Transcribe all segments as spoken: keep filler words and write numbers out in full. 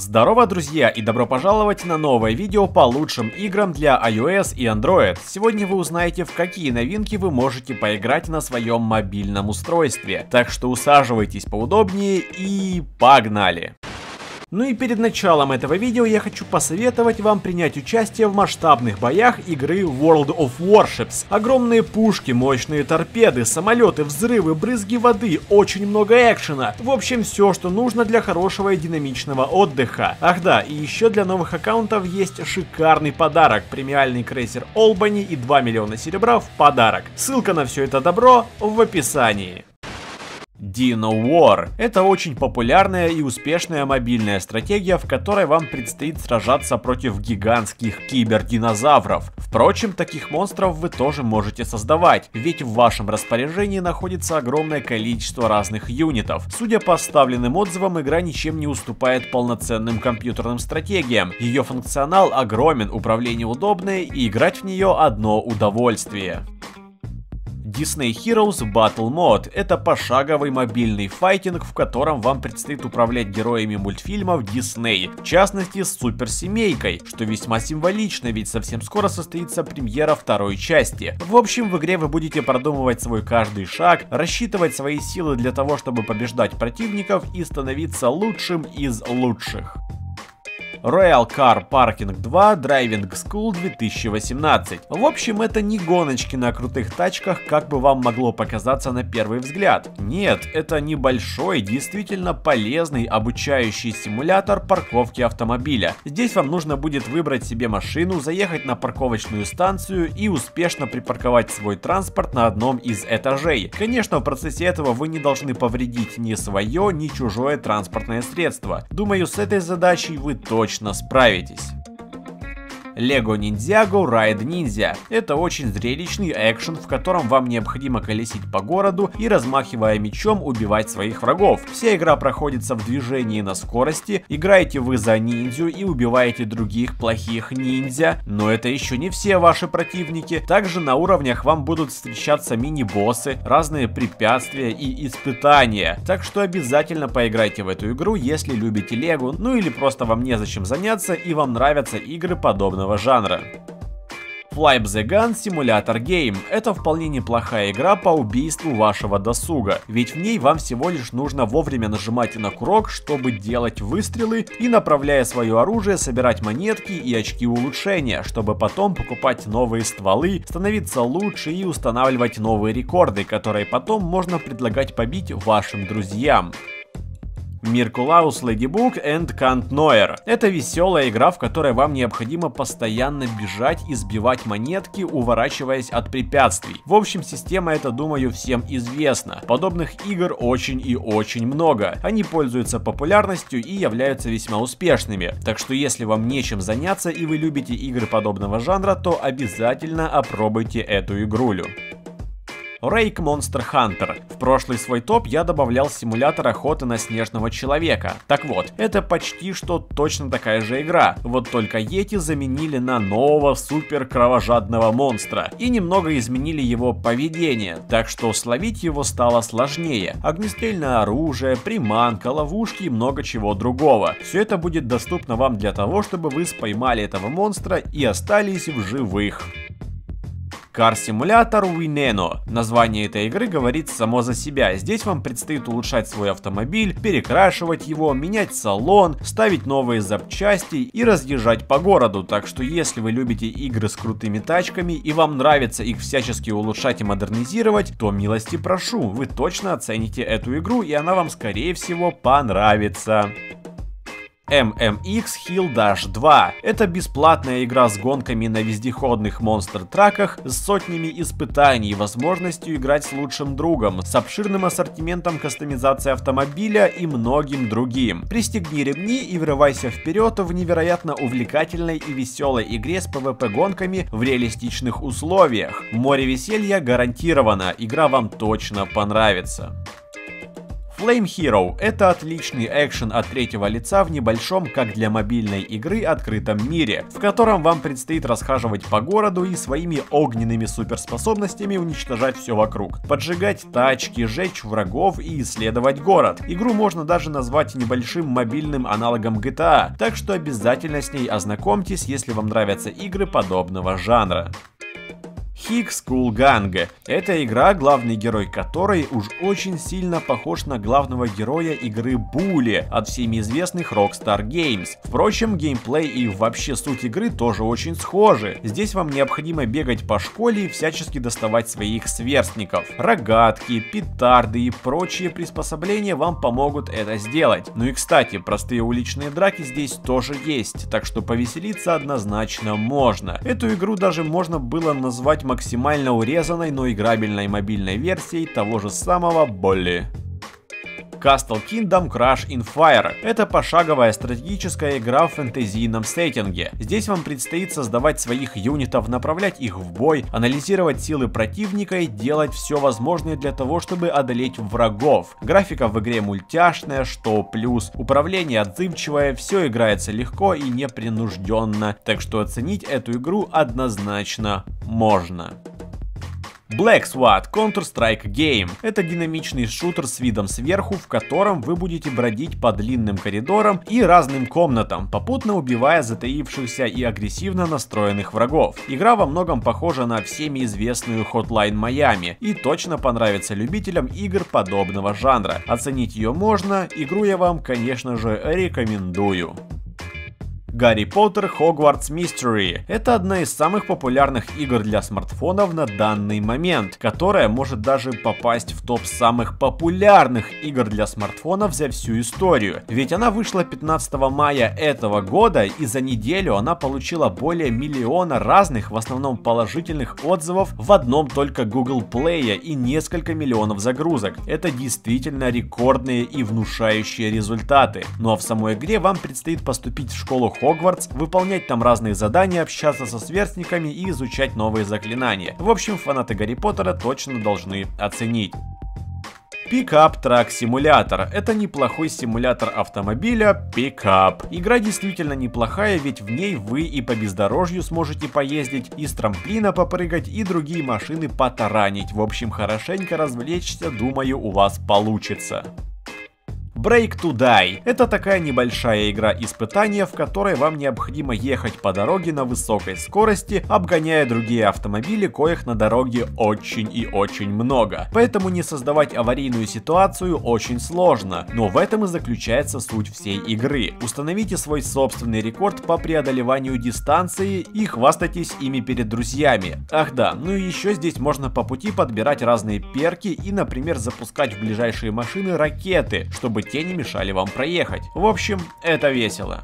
Здорово, друзья, и добро пожаловать на новое видео по лучшим играм для iOS и Android. Сегодня вы узнаете, в какие новинки вы можете поиграть на своем мобильном устройстве. Так что усаживайтесь поудобнее и погнали! Ну и перед началом этого видео я хочу посоветовать вам принять участие в масштабных боях игры World of Warships. Огромные пушки, мощные торпеды, самолеты, взрывы, брызги воды, очень много экшена. В общем, все, что нужно для хорошего и динамичного отдыха. Ах да, и еще для новых аккаунтов есть шикарный подарок. Премиальный крейсер Олбани и два миллиона серебра в подарок. Ссылка на все это добро в описании. Dino War – это очень популярная и успешная мобильная стратегия, в которой вам предстоит сражаться против гигантских кибердинозавров. Впрочем, таких монстров вы тоже можете создавать, ведь в вашем распоряжении находится огромное количество разных юнитов. Судя по оставленным отзывам, игра ничем не уступает полноценным компьютерным стратегиям. Ее функционал огромен, управление удобное и играть в нее одно удовольствие. Disney Heroes Battle Mode – это пошаговый мобильный файтинг, в котором вам предстоит управлять героями мультфильмов Disney, в частности с суперсемейкой, что весьма символично, ведь совсем скоро состоится премьера второй части. В общем, в игре вы будете продумывать свой каждый шаг, рассчитывать свои силы для того, чтобы побеждать противников и становиться лучшим из лучших. Royal Car Parking два Driving School две тысячи восемнадцать. В общем, это не гоночки на крутых тачках, как бы вам могло показаться на первый взгляд. Нет, это небольшой, действительно полезный обучающий симулятор парковки автомобиля. Здесь вам нужно будет выбрать себе машину, заехать на парковочную станцию и успешно припарковать свой транспорт на одном из этажей. Конечно, в процессе этого вы не должны повредить ни свое, ни чужое транспортное средство. Думаю, с этой задачей вы точно справитесь. LEGO NINJAGO: Ride Ninja – это очень зрелищный экшен, в котором вам необходимо колесить по городу и, размахивая мечом, убивать своих врагов. Вся игра проходится в движении на скорости, играете вы за ниндзю и убиваете других плохих ниндзя, но это еще не все ваши противники. Также на уровнях вам будут встречаться мини-боссы, разные препятствия и испытания. Так что обязательно поиграйте в эту игру, если любите LEGO, ну или просто вам незачем заняться и вам нравятся игры подобного жанра. Flip the Gun симулятор гейм – это вполне неплохая игра по убийству вашего досуга, ведь в ней вам всего лишь нужно вовремя нажимать на курок, чтобы делать выстрелы и, направляя свое оружие, собирать монетки и очки улучшения, чтобы потом покупать новые стволы, становиться лучше и устанавливать новые рекорды, которые потом можно предлагать побить вашим друзьям. Mirkulaus Ladybook and Kant Noir. Это веселая игра, в которой вам необходимо постоянно бежать и сбивать монетки, уворачиваясь от препятствий. В общем, система эта, думаю, всем известна. Подобных игр очень и очень много. Они пользуются популярностью и являются весьма успешными. Так что если вам нечем заняться и вы любите игры подобного жанра, то обязательно опробуйте эту игрулю. Rake Monster Hunter. В прошлый свой топ я добавлял симулятор охоты на снежного человека. Так вот, это почти что точно такая же игра, вот только Йети заменили на нового супер кровожадного монстра и немного изменили его поведение, так что словить его стало сложнее. Огнестрельное оружие, приманка, ловушки и много чего другого. Все это будет доступно вам для того, чтобы вы споймали этого монстра и остались в живых. Car Simulator Veneno. Название этой игры говорит само за себя. Здесь вам предстоит улучшать свой автомобиль, перекрашивать его, менять салон, ставить новые запчасти и разъезжать по городу. Так что если вы любите игры с крутыми тачками и вам нравится их всячески улучшать и модернизировать, то милости прошу, вы точно оцените эту игру и она вам скорее всего понравится. эм эм икс Hill Dash два – это бесплатная игра с гонками на вездеходных монстр-траках с сотнями испытаний и возможностью играть с лучшим другом, с обширным ассортиментом кастомизации автомобиля и многим другим. Пристегни ремни и врывайся вперед в невероятно увлекательной и веселой игре с пэ вэ пэ-гонками в реалистичных условиях. Море веселья гарантировано, игра вам точно понравится. Flame Hero — это отличный экшен от третьего лица в небольшом, как для мобильной игры, открытом мире, в котором вам предстоит расхаживать по городу и своими огненными суперспособностями уничтожать все вокруг, поджигать тачки, жечь врагов и исследовать город. Игру можно даже назвать небольшим мобильным аналогом джи ти эй, так что обязательно с ней ознакомьтесь, если вам нравятся игры подобного жанра. High School Gang — это игра, главный герой которой уж очень сильно похож на главного героя игры Bully от всеми известных Rockstar Games. Впрочем, геймплей и вообще суть игры тоже очень схожи. Здесь вам необходимо бегать по школе и всячески доставать своих сверстников. Рогатки, петарды и прочие приспособления вам помогут это сделать. Ну и кстати, простые уличные драки здесь тоже есть, так что повеселиться однозначно можно. Эту игру даже можно было назвать максимально максимально урезанной, но играбельной мобильной версией того же самого Bully. Castle Kingdom Crush in Fire — это пошаговая стратегическая игра в фэнтезийном сеттинге. Здесь вам предстоит создавать своих юнитов, направлять их в бой, анализировать силы противника и делать все возможное для того, чтобы одолеть врагов. Графика в игре мультяшная, что плюс. Управление отзывчивое, все играется легко и непринужденно, так что оценить эту игру однозначно можно. Black SWAT Counter-Strike Game — это динамичный шутер с видом сверху, в котором вы будете бродить по длинным коридорам и разным комнатам, попутно убивая затаившихся и агрессивно настроенных врагов. Игра во многом похожа на всеми известную Hotline Miami и точно понравится любителям игр подобного жанра. Оценить ее можно, игру я вам, конечно же, рекомендую. Гарри Поттер, Хогвартс Мистери — это одна из самых популярных игр для смартфонов на данный момент, которая может даже попасть в топ самых популярных игр для смартфонов за всю историю. Ведь она вышла пятнадцатого мая этого года, и за неделю она получила более миллиона разных, в основном положительных отзывов в одном только Google Play и несколько миллионов загрузок. Это действительно рекордные и внушающие результаты. Ну а в самой игре вам предстоит поступить в школу Хогвартс, выполнять там разные задания, общаться со сверстниками и изучать новые заклинания. В общем, фанаты Гарри Поттера точно должны оценить. Пикап-трак симулятор — это неплохой симулятор автомобиля пикап. Игра действительно неплохая, ведь в ней вы и по бездорожью сможете поездить, и с трамплина попрыгать, и другие машины потаранить. В общем, хорошенько развлечься, думаю, у вас получится. Break to Die — это такая небольшая игра испытания, в которой вам необходимо ехать по дороге на высокой скорости, обгоняя другие автомобили, коих на дороге очень и очень много. Поэтому не создавать аварийную ситуацию очень сложно, но в этом и заключается суть всей игры. Установите свой собственный рекорд по преодолеванию дистанции и хвастайтесь ими перед друзьями. Ах да, ну и еще здесь можно по пути подбирать разные перки и, например, запускать в ближайшие машины ракеты, чтобы те не мешали вам проехать. В общем, это весело.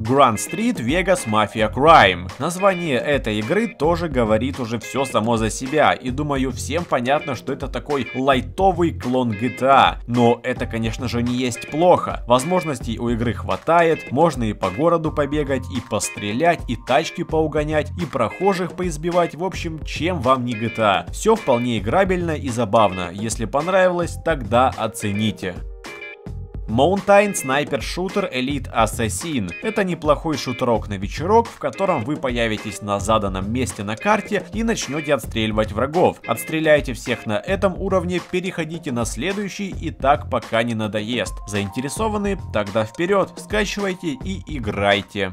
Grand Street Vegas Mafia Crime. Название этой игры тоже говорит уже все само за себя, и думаю, всем понятно, что это такой лайтовый клон джи ти эй. Но это, конечно же, не есть плохо. Возможностей у игры хватает, можно и по городу побегать, и пострелять, и тачки поугонять, и прохожих поизбивать, в общем, чем вам не джи ти эй. Все вполне играбельно и забавно. Если понравилось, тогда оцените. Mountain Sniper Shooter Elite Assassin — это неплохой шутерок на вечерок, в котором вы появитесь на заданном месте на карте и начнете отстреливать врагов. Отстреляйте всех на этом уровне, переходите на следующий и так пока не надоест. Заинтересованы? Тогда вперед, скачивайте и играйте.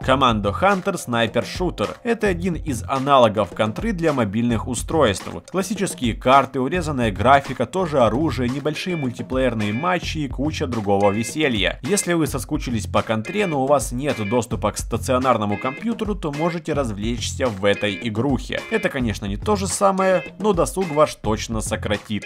Commando Hunter: Sniper Shooter — это один из аналогов контры для мобильных устройств. Классические карты, урезанная графика, тоже оружие, небольшие мультиплеерные матчи и куча другого веселья. Если вы соскучились по контре, но у вас нет доступа к стационарному компьютеру, то можете развлечься в этой игрухе. Это, конечно, не то же самое, но досуг ваш точно сократит.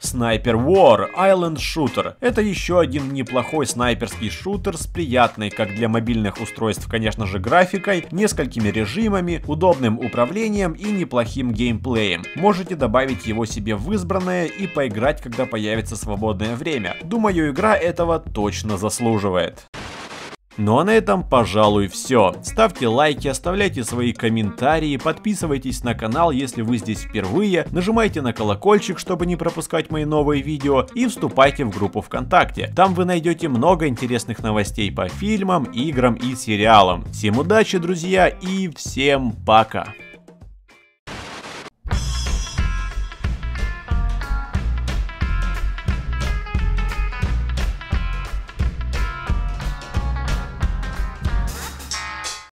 SNIPER WAR Island Shooter — это еще один неплохой снайперский шутер с приятной, как для мобильных устройств, конечно же, графикой, несколькими режимами, удобным управлением и неплохим геймплеем. Можете добавить его себе в избранное и поиграть, когда появится свободное время. Думаю, игра этого точно заслуживает. Ну а на этом, пожалуй, все. Ставьте лайки, оставляйте свои комментарии, подписывайтесь на канал, если вы здесь впервые, нажимайте на колокольчик, чтобы не пропускать мои новые видео, и вступайте в группу ВКонтакте. Там вы найдете много интересных новостей по фильмам, играм и сериалам. Всем удачи, друзья, и всем пока!